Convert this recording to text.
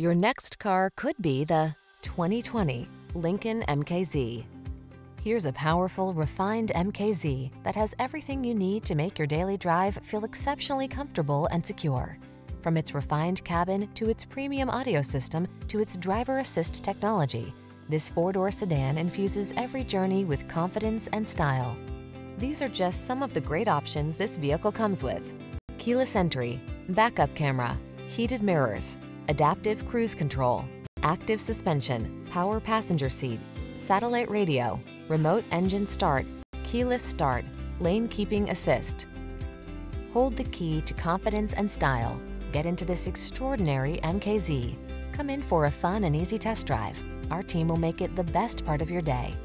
Your next car could be the 2020 Lincoln MKZ. Here's a powerful, refined MKZ that has everything you need to make your daily drive feel exceptionally comfortable and secure. From its refined cabin to its premium audio system to its driver assist technology, this four-door sedan infuses every journey with confidence and style. These are just some of the great options this vehicle comes with: keyless entry, backup camera, heated mirrors, adaptive cruise control, active suspension, power passenger seat, satellite radio, remote engine start, keyless start, lane keeping assist. Hold the key to confidence and style. Get into this extraordinary MKZ. Come in for a fun and easy test drive. Our team will make it the best part of your day.